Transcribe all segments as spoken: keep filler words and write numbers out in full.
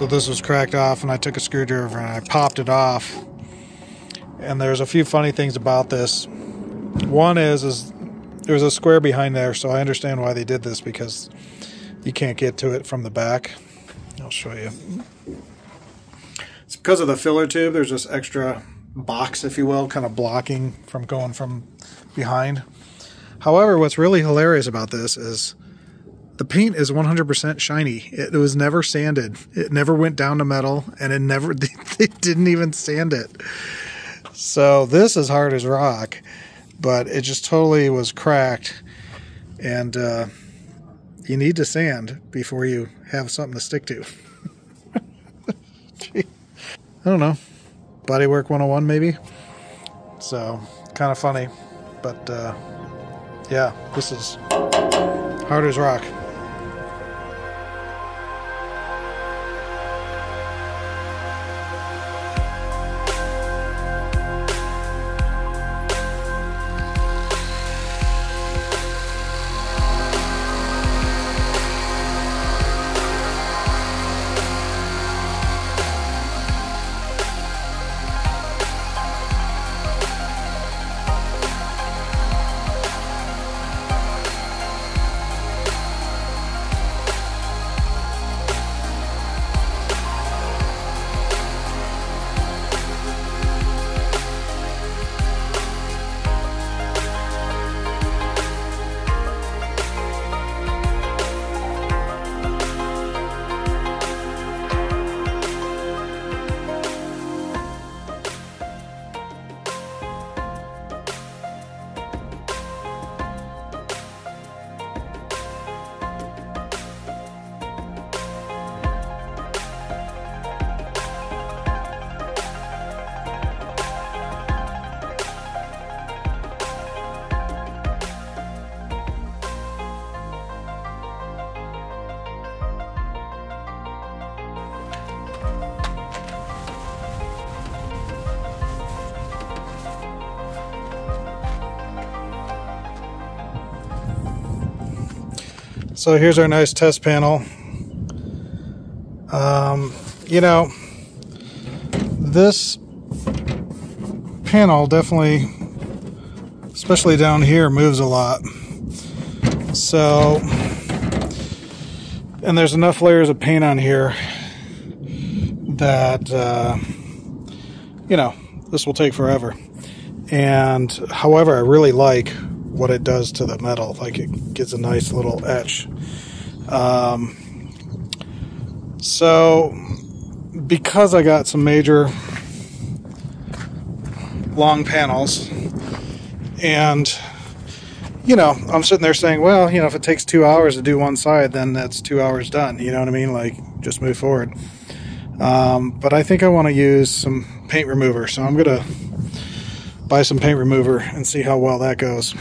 So this was cracked off, and I took a screwdriver and I popped it off. And there's a few funny things about this. One is, is there's a square behind there, so I understand why they did this, because you can't get to it from the back. I'll show you. It's because of the filler tube. There's this extra box, if you will, kind of blocking from going from behind. However, what's really hilarious about this is the paint is one hundred percent shiny. It was never sanded. It never went down to metal, and it never, they didn't even sand it. So this is hard as rock, but it just totally was cracked. And uh, you need to sand before you have something to stick to. I don't know. Bodywork one oh one maybe. So kind of funny, but uh, yeah, this is hard as rock. So here's our nice test panel. Um, you know, this panel definitely, especially down here, moves a lot. So, and there's enough layers of paint on here that, uh, you know, this will take forever. And however, I really like what it does to the metal. Like, it gets a nice little etch. Um, so because I got some major long panels, and you know, I'm sitting there saying, well, you know, if it takes two hours to do one side, then that's two hours done. You know what I mean? Like, just move forward. Um, but I think I want to use some paint remover, so I'm gonna buy some paint remover and see how well that goes.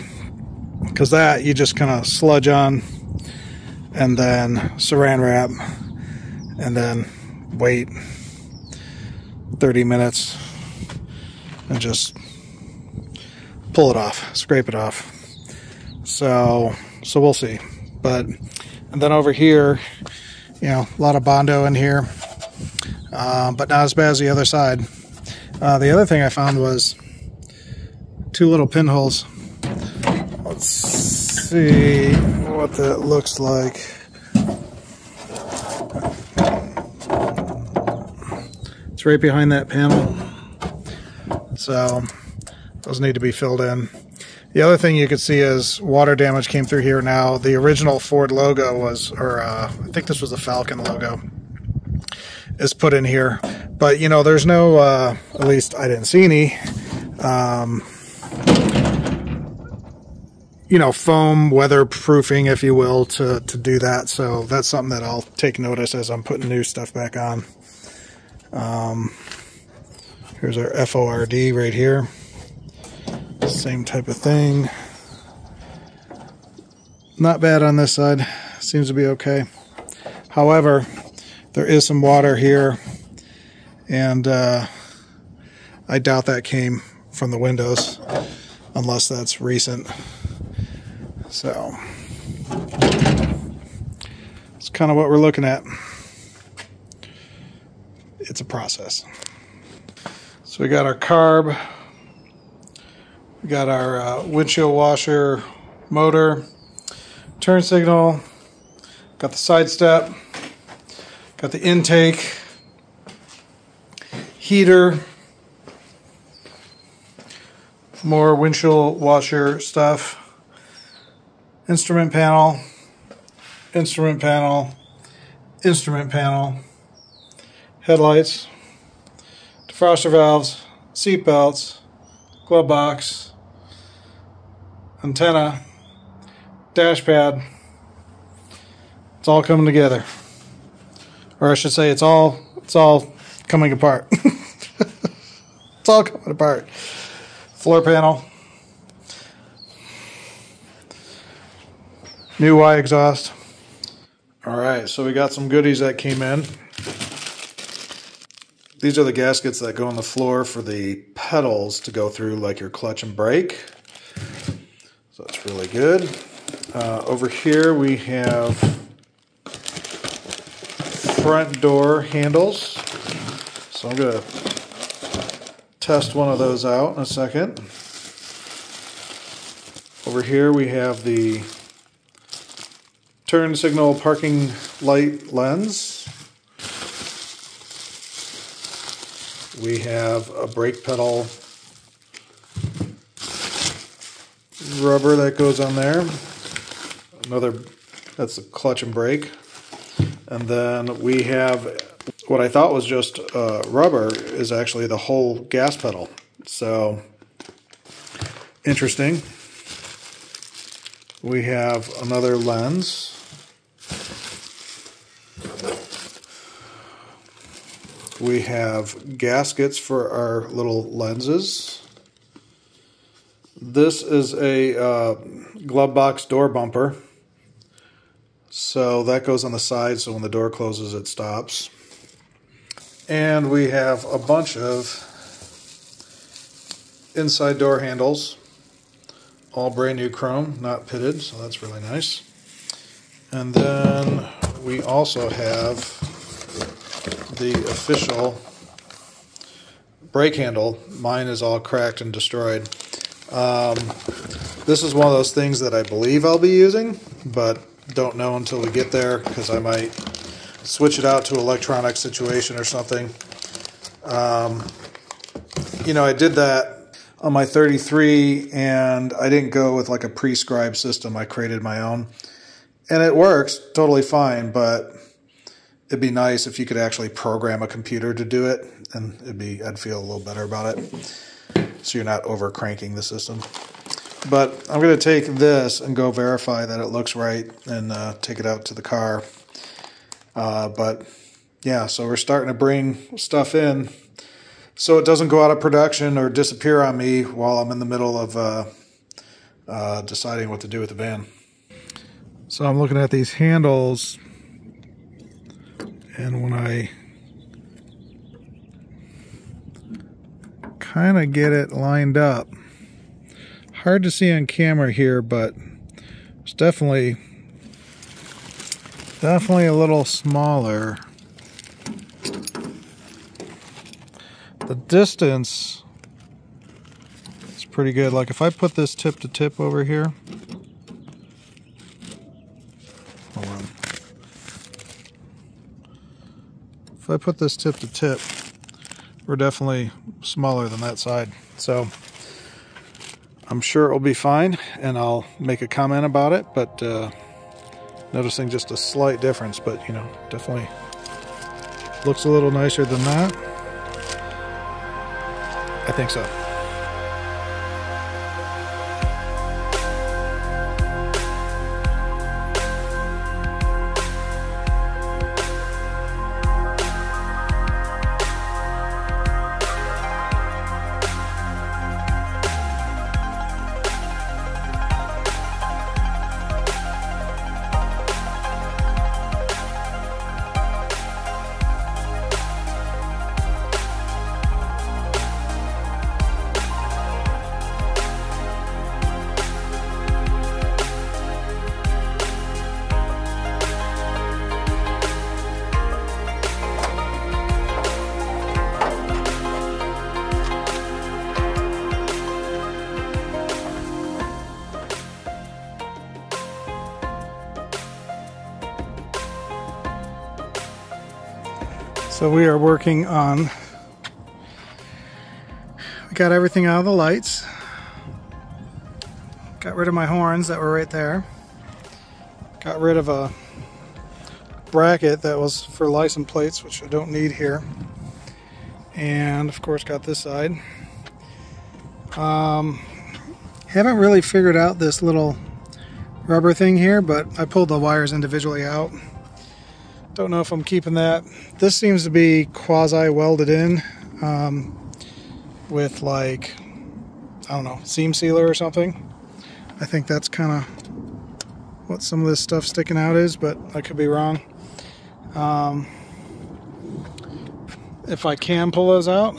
Because that, you just kind of sludge on and then saran wrap and then wait thirty minutes and just pull it off, scrape it off. So, so we'll see. But, and then over here, you know, a lot of Bondo in here, uh, but not as bad as the other side. Uh, the other thing I found was two little pinholes. Let's see what that looks like. It's right behind that panel. So those need to be filled in. The other thing you could see is water damage came through here now. The original Ford logo was, or uh, I think this was the Falcon logo, is put in here. But you know, there's no, uh, at least I didn't see any, um, you know, foam weatherproofing, if you will, to, to do that. So that's something that I'll take notice as I'm putting new stuff back on. Um, here's our Ford right here. Same type of thing. Not bad on this side. Seems to be okay. However, there is some water here, and uh, I doubt that came from the windows, unless that's recent. So it's kind of what we're looking at. it's a process. So we got our carb, we got our uh, windshield washer, motor, turn signal, got the side step, got the intake, heater, more windshield washer stuff, instrument panel, instrument panel, instrument panel, headlights, defroster valves, seat belts, glove box, antenna, dash pad. It's all coming together, or I should say it's all it's all coming apart. It's all coming apart. Floor panel, new Y exhaust. Alright, so we got some goodies that came in. These are the gaskets that go on the floor for the pedals to go through, like your clutch and brake. So that's really good. Uh, over here we have front door handles. So I'm going to test one of those out in a second. Over here we have the turn signal parking light lens. We have a brake pedal rubber that goes on there. Another, that's the clutch and brake. And then we have what I thought was just uh, rubber is actually the whole gas pedal. So, interesting. We have another lens. We have gaskets for our little lenses. This is a uh, glove box door bumper. So that goes on the side, so when the door closes, it stops. And we have a bunch of inside door handles, all brand new chrome, not pitted, so that's really nice. And then we also have the official brake handle. Mine is all cracked and destroyed. Um, this is one of those things that I believe I'll be using, but don't know until we get there, because I might switch it out to electronic situation or something. Um, you know, I did that on my thirty-three, and I didn't go with like a prescribed system. I created my own, and it works totally fine, but it'd be nice if you could actually program a computer to do it, and it'd be, I'd feel a little better about it, so you're not over cranking the system. But I'm going to take this and go verify that it looks right and uh, take it out to the car. Uh, but yeah, so we're starting to bring stuff in so it doesn't go out of production or disappear on me while I'm in the middle of uh, uh, deciding what to do with the van. So I'm looking at these handles, and when I kind of get it lined up, hard to see on camera here, but it's definitely Definitely a little smaller. The distance is pretty good. Like if I put this tip to tip over here. Hold on. If I put this tip to tip, we're definitely smaller than that side. So I'm sure it'll be fine, and I'll make a comment about it, but uh, noticing just a slight difference, but you know, definitely looks a little nicer than that. I think so. So we are working on, we got everything out of the lights, got rid of my horns that were right there, got rid of a bracket that was for license plates, which I don't need here, and of course got this side. Um, haven't really figured out this little rubber thing here, but I pulled the wires individually out. Don't know if I'm keeping that. This seems to be quasi welded in um, with, like, I don't know, seam sealer or something. I think that's kind of what some of this stuff sticking out is, but I could be wrong. Um, if I can pull those out,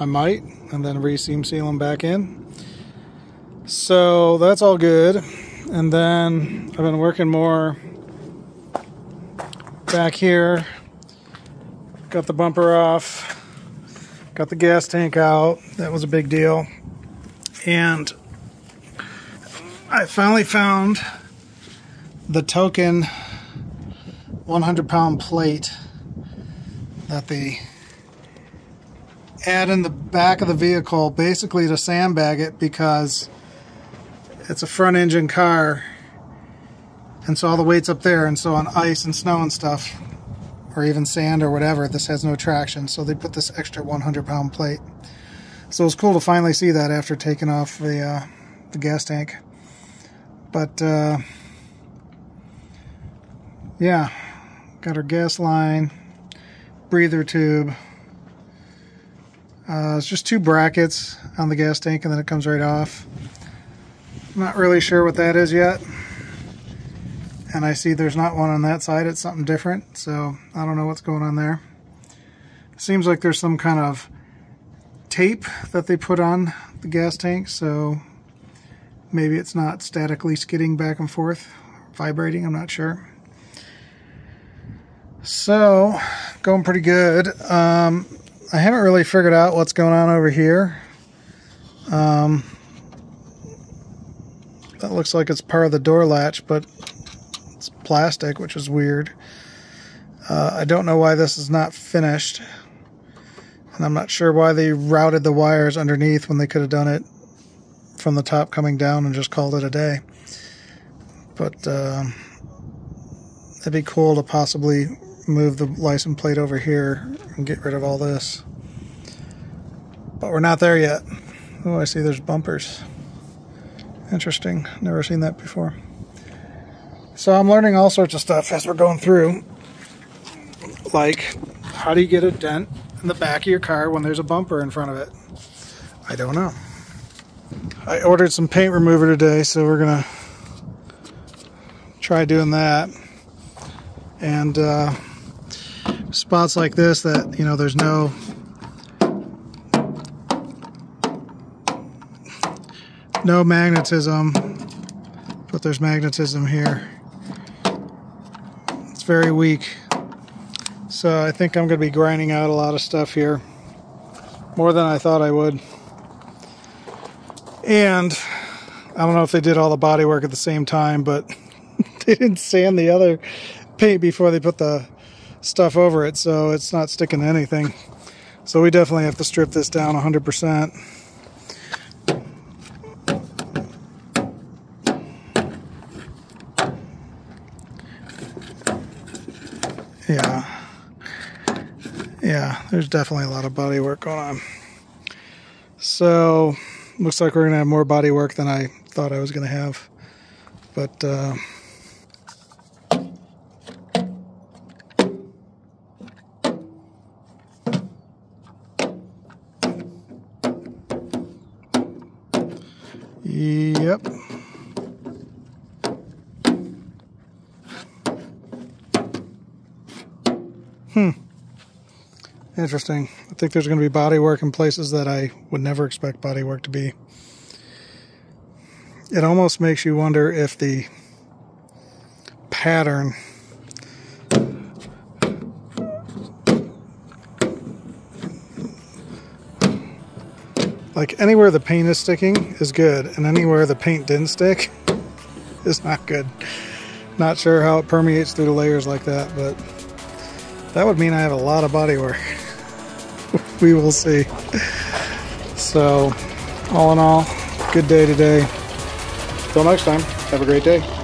I might, and then re-seam seal them back in. So that's all good. And then I've been working more back here. Got the bumper off, got the gas tank out. That was a big deal. And I finally found the token one hundred pound plate that they add in the back of the vehicle basically to sandbag it, because it's a front engine car, and so all the weight's up there, and so on ice and snow and stuff, or even sand or whatever, this has no traction, so they put this extra one hundred pound plate. So it was cool to finally see that after taking off the, uh, the gas tank. But uh, yeah, got our gas line, breather tube. Uh, it's just two brackets on the gas tank, and then it comes right off. Not really sure what that is yet, and I see there's not one on that side. It's something different, so I don't know what's going on there. Seems like there's some kind of tape that they put on the gas tank, so maybe it's not statically skidding back and forth, vibrating, I'm not sure. So, going pretty good. Um, I haven't really figured out what's going on over here. Um, That looks like it's part of the door latch, but it's plastic, which is weird. Uh, I don't know why this is not finished, and I'm not sure why they routed the wires underneath when they could have done it from the top coming down and just called it a day. But uh, it'd be cool to possibly move the license plate over here and get rid of all this. But we're not there yet. Oh, I see there's bumpers. Interesting, never seen that before. So I'm learning all sorts of stuff as we're going through, like how do you get a dent in the back of your car when there's a bumper in front of it? I don't know. I ordered some paint remover today, so we're gonna try doing that. And uh, spots like this that, you know, there's no No magnetism, but there's magnetism here. It's very weak. So I think I'm going to be grinding out a lot of stuff here. More than I thought I would. And I don't know if they did all the body work at the same time, but they didn't sand the other paint before they put the stuff over it, so it's not sticking to anything. So we definitely have to strip this down one hundred percent. Yeah, yeah, there's definitely a lot of body work going on. So, looks like we're going to have more body work than I thought I was going to have. But, uh, yep. Hmm. Interesting. I think there's going to be body work in places that I would never expect body work to be. It almost makes you wonder if the pattern like anywhere the paint is sticking is good, and anywhere the paint didn't stick is not good. Not sure how it permeates through the layers like that, but That would mean I have a lot of body work. We will see. So all in all, good day today. Till next time, have a great day.